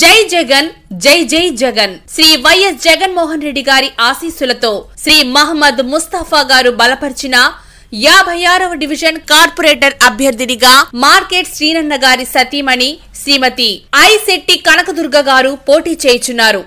జై జగన్ జై జై జగన్ శ్రీ వైఎస్ జగన్ మోహన్ రెడ్డి గారి ఆశీస్సులతో శ్రీ మహమ్మద్ ముస్తాఫా గారు బలపరిచిన 56వ డివిజన్ కార్పొరేటర్ అభ్యర్థినిగా మార్కెట్ శ్రీనన్న గారి సతీమణి శ్రీమతి ఐ శెట్టి కనకదుర్గ గారు పోటీ చేస్తున్నారు।